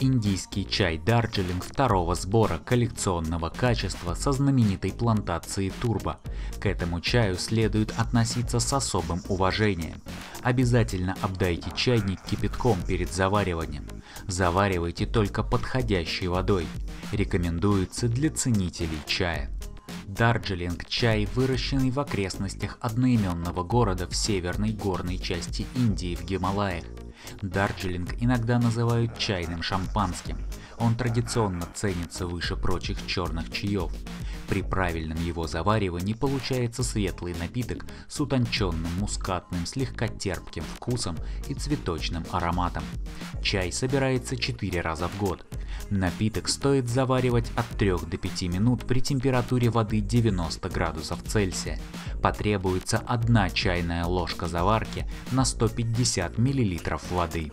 индийский чай Дарджилинг второго сбора коллекционного качества со знаменитой плантации Турбо. К этому чаю следует относиться с особым уважением. Обязательно обдайте чайник кипятком перед завариванием. Заваривайте только подходящей водой. Рекомендуется для ценителей чая. Дарджилинг – чай, выращенный в окрестностях одноименного города в северной горной части Индии в Гималаях. Дарджилинг иногда называют чайным шампанским. Он традиционно ценится выше прочих черных чаев. При правильном его заваривании получается светлый напиток с утонченным мускатным, слегка терпким вкусом и цветочным ароматом. Чай собирается 4 раза в год. Напиток стоит заваривать от 3 до 5 минут при температуре воды 90 градусов Цельсия. Потребуется 1 чайная ложка заварки на 150 мл воды.